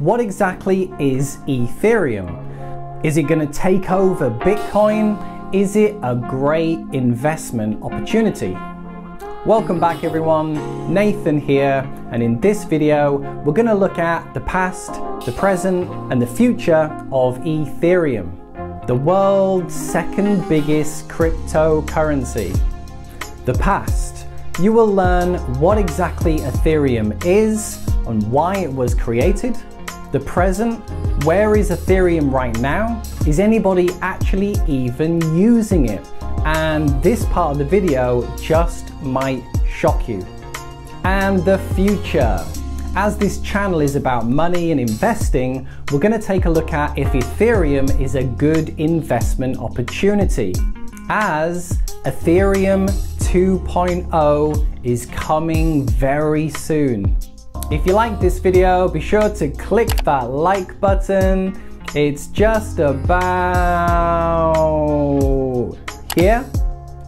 What exactly is Ethereum? Is it going to take over Bitcoin? Is it a great investment opportunity? Welcome back everyone, Nathan here, and in this video we're going to look at the past, the present and the future of Ethereum, the world's second biggest cryptocurrency. The past. You will learn what exactly Ethereum is and why it was created. The present. Where is Ethereum right now? Is anybody actually even using it? And this part of the video just might shock you. And the future. As this channel is about money and investing, we're going to take a look at if Ethereum is a good investment opportunity, as Ethereum 2.0 is coming very soon. If you like this video, be sure to click that like button. It's just about here.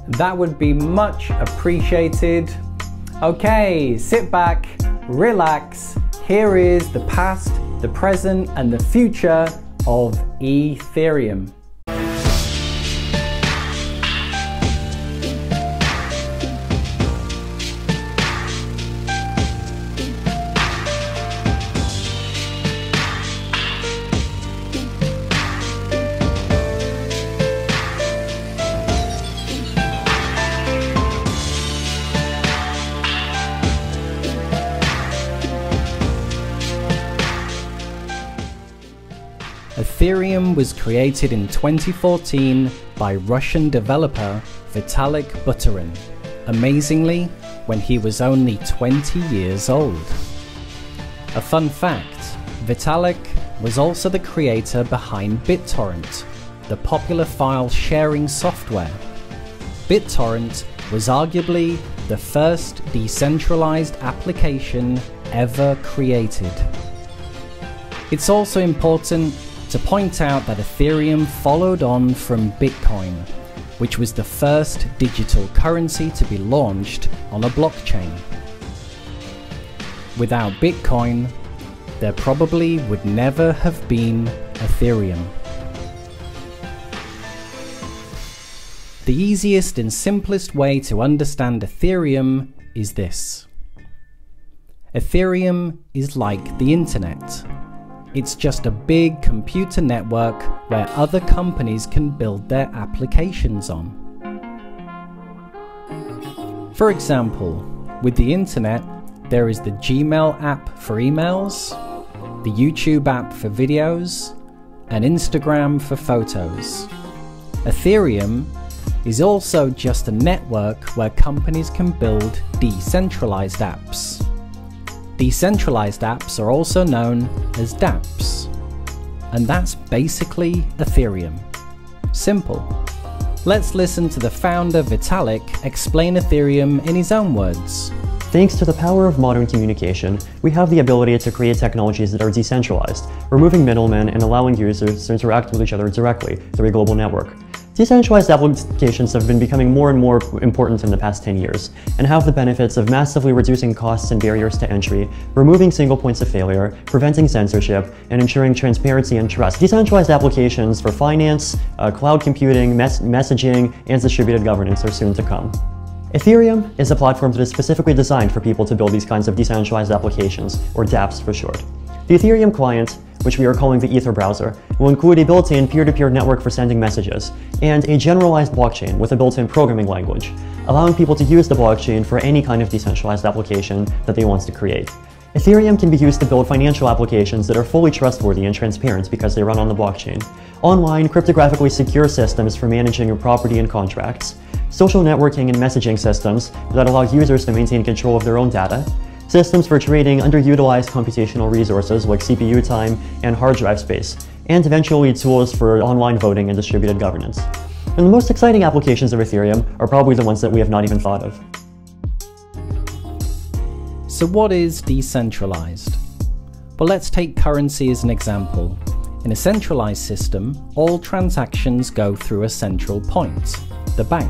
That would be much appreciated. Okay, sit back, relax. Here is the past, the present, and the future of Ethereum. Ethereum was created in 2014 by Russian developer Vitalik Buterin, amazingly when he was only 20 years old. A fun fact, Vitalik was also the creator behind BitTorrent, the popular file sharing software. BitTorrent was arguably the first decentralized application ever created. It's also important to point out that Ethereum followed on from Bitcoin, which was the first digital currency to be launched on a blockchain. Without Bitcoin, there probably would never have been Ethereum. The easiest and simplest way to understand Ethereum is this. Ethereum is like the internet. It's just a big computer network where other companies can build their applications on. For example, with the internet, there is the Gmail app for emails, the YouTube app for videos, and Instagram for photos. Ethereum is also just a network where companies can build decentralized apps. Decentralized apps are also known as dApps. And that's basically Ethereum. Simple. Let's listen to the founder Vitalik explain Ethereum in his own words. Thanks to the power of modern communication, we have the ability to create technologies that are decentralized, removing middlemen and allowing users to interact with each other directly through a global network. Decentralized applications have been becoming more and more important in the past 10 years, and have the benefits of massively reducing costs and barriers to entry, removing single points of failure, preventing censorship, and ensuring transparency and trust. Decentralized applications for finance, cloud computing, messaging, and distributed governance are soon to come. Ethereum is a platform that is specifically designed for people to build these kinds of decentralized applications, or dApps for short. The Ethereum client, which we are calling the Ether browser, will include a built-in peer-to-peer network for sending messages, and a generalized blockchain with a built-in programming language, allowing people to use the blockchain for any kind of decentralized application that they want to create. Ethereum can be used to build financial applications that are fully trustworthy and transparent because they run on the blockchain. Online, cryptographically secure systems for managing your property and contracts. Social networking and messaging systems that allow users to maintain control of their own data. Systems for trading underutilized computational resources like CPU time and hard drive space, and eventually tools for online voting and distributed governance. And the most exciting applications of Ethereum are probably the ones that we have not even thought of. So what is decentralized? Well, let's take currency as an example. In a centralized system, all transactions go through a central point, the bank.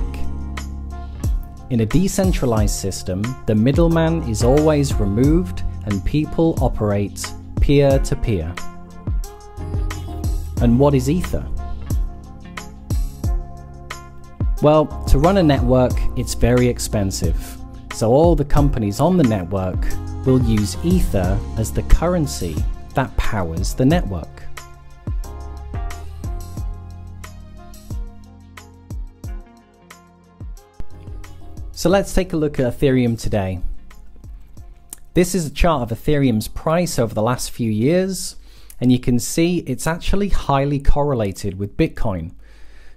In a decentralized system, the middleman is always removed and people operate peer-to-peer. And what is Ether? Well, to run a network, it's very expensive. So all the companies on the network will use Ether as the currency that powers the network. So let's take a look at Ethereum today. This is a chart of Ethereum's price over the last few years, and you can see it's actually highly correlated with Bitcoin.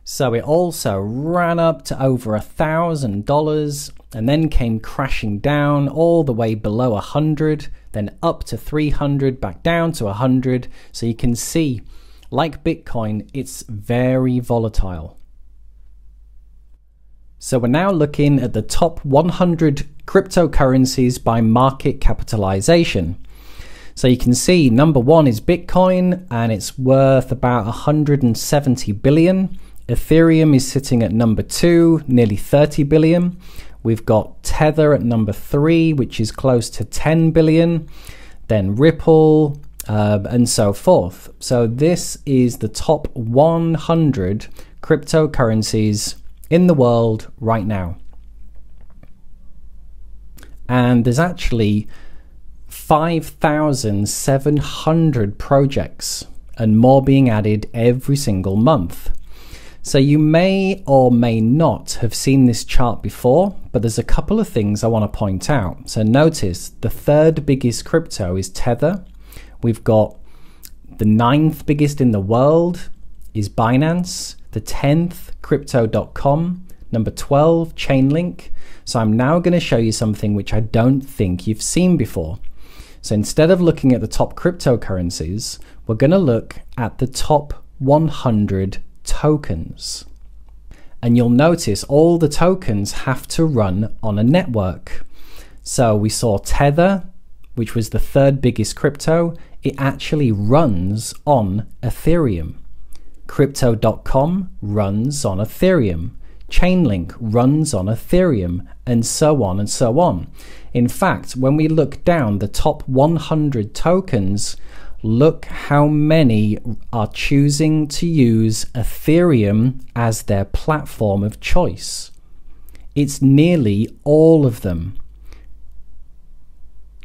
So it also ran up to over $1,000 and then came crashing down all the way below 100, then up to 300, back down to 100. So you can see, like Bitcoin, it's very volatile. So we're now looking at the top 100 cryptocurrencies by market capitalization. So you can see number one is Bitcoin, and it's worth about 170 billion. Ethereum is sitting at number two, nearly 30 billion. We've got Tether at number three, which is close to 10 billion. Then Ripple, and so forth. So this is the top 100 cryptocurrencies in the world right now. And there's actually 5,700 projects and more being added every single month. So you may or may not have seen this chart before, but there's a couple of things I want to point out. So notice the third biggest crypto is Tether. We've got the 9th biggest in the world is Binance, the 10th Crypto.com, number 12 Chainlink. So I'm now going to show you something which I don't think you've seen before. So instead of looking at the top cryptocurrencies, we're going to look at the top 100 tokens. And you'll notice all the tokens have to run on a network. So we saw Tether, which was the third biggest crypto. It actually runs on Ethereum. Crypto.com runs on Ethereum. Chainlink runs on Ethereum, and so on and so on. In fact, when we look down the top 100 tokens, look how many are choosing to use Ethereum as their platform of choice. It's nearly all of them.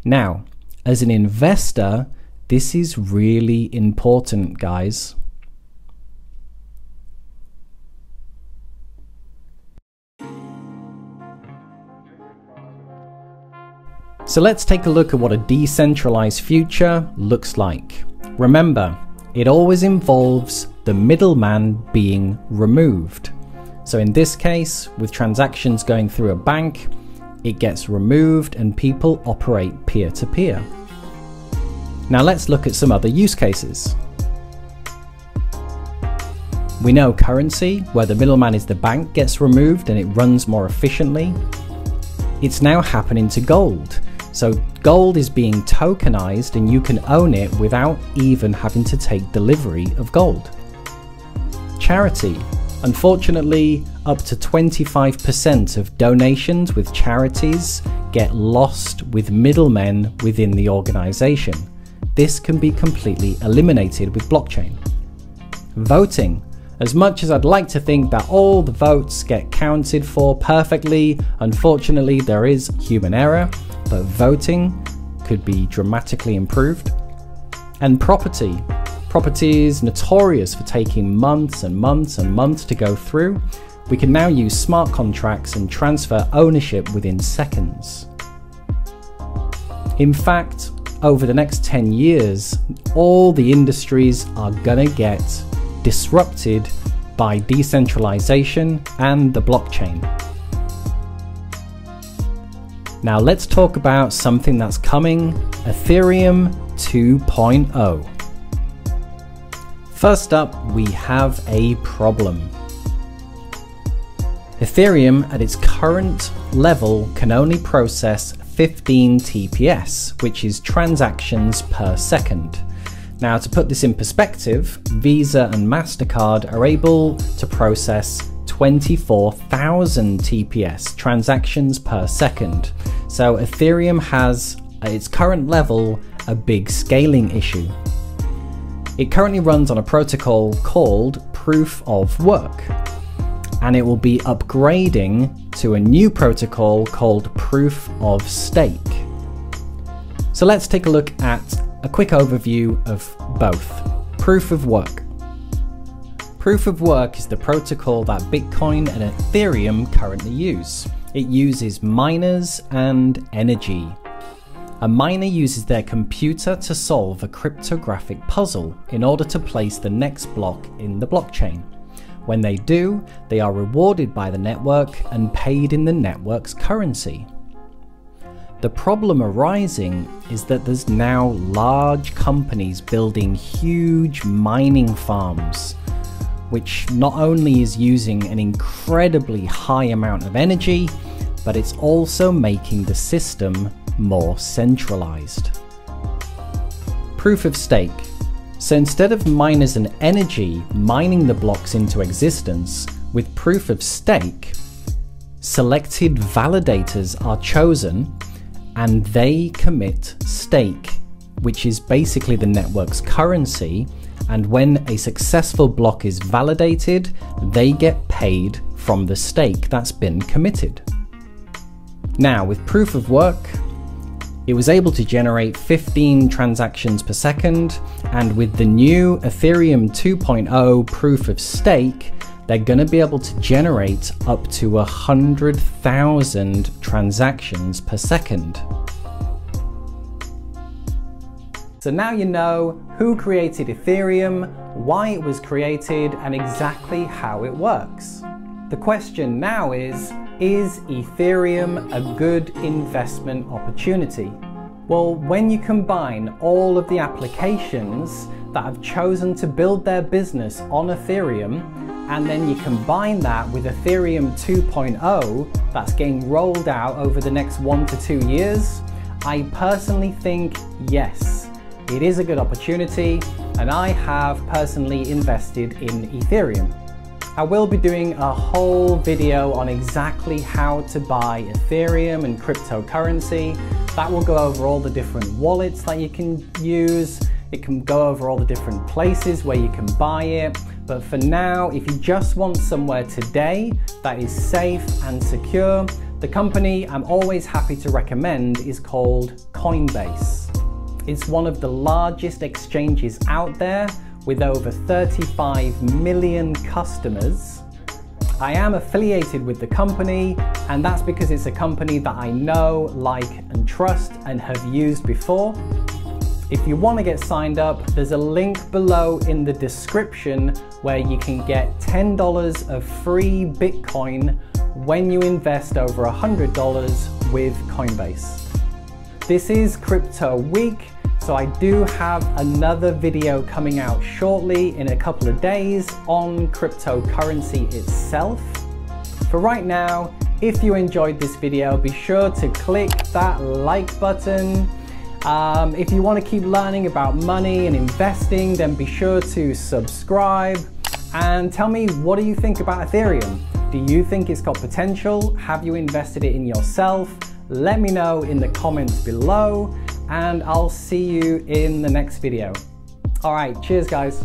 Now, as an investor, this is really important, guys. So let's take a look at what a decentralized future looks like. Remember, it always involves the middleman being removed. So in this case, with transactions going through a bank, it gets removed and people operate peer-to-peer. Now let's look at some other use cases. We know currency, where the middleman is the bank, gets removed and it runs more efficiently. It's now happening to gold. So gold is being tokenized and you can own it without even having to take delivery of gold. Charity. Unfortunately, up to 25% of donations with charities get lost with middlemen within the organization. This can be completely eliminated with blockchain. Voting. As much as I'd like to think that all the votes get counted for perfectly, unfortunately there is human error, but voting could be dramatically improved. And property. Property is notorious for taking months and months and months to go through. We can now use smart contracts and transfer ownership within seconds. In fact, over the next 10 years, all the industries are gonna get disrupted by decentralization and the blockchain. Now let's talk about something that's coming, Ethereum 2.0. First up, we have a problem. Ethereum at its current level can only process 15 TPS, which is transactions per second. Now, to put this in perspective, Visa and MasterCard are able to process 24,000 TPS, transactions per second. So Ethereum has at its current level a big scaling issue. It currently runs on a protocol called Proof of Work, and it will be upgrading to a new protocol called Proof of Stake. So let's take a look at a quick overview of both. Proof of Work. Proof of Work is the protocol that Bitcoin and Ethereum currently use. It uses miners and energy. A miner uses their computer to solve a cryptographic puzzle in order to place the next block in the blockchain. When they do, they are rewarded by the network and paid in the network's currency. The problem arising is that there's now large companies building huge mining farms, which not only is using an incredibly high amount of energy, but it's also making the system more centralized. Proof of Stake. So instead of miners and energy mining the blocks into existence, with Proof of Stake, selected validators are chosen and they commit stake, which is basically the network's currency, and when a successful block is validated, they get paid from the stake that's been committed. Now, with Proof of Work, it was able to generate 15 transactions per second, and with the new Ethereum 2.0 Proof of Stake, they're going to be able to generate up to 100,000 transactions per second. So now you know who created Ethereum, why it was created, and exactly how it works. The question now is Ethereum a good investment opportunity? Well, when you combine all of the applications that have chosen to build their business on Ethereum, and then you combine that with Ethereum 2.0 that's getting rolled out over the next 1 to 2 years, I personally think, yes, it is a good opportunity, and I have personally invested in Ethereum. I will be doing a whole video on exactly how to buy Ethereum and cryptocurrency. That will go over all the different wallets that you can use. It can go over all the different places where you can buy it. But for now, if you just want somewhere today that is safe and secure, the company I'm always happy to recommend is called Coinbase. It's one of the largest exchanges out there, with over 35 million customers. I am affiliated with the company, and that's because it's a company that I know, like, and trust and have used before. If you want to get signed up, there's a link below in the description where you can get $10 of free Bitcoin when you invest over $100 with Coinbase. This is Crypto Week. So I do have another video coming out shortly in a couple of days on cryptocurrency itself. For right now, if you enjoyed this video, be sure to click that like button. If you want to keep learning about money and investing, then be sure to subscribe. And tell me, what do you think about Ethereum? Do you think it's got potential? Have you invested it in yourself? Let me know in the comments below, and I'll see you in the next video. All right, cheers guys.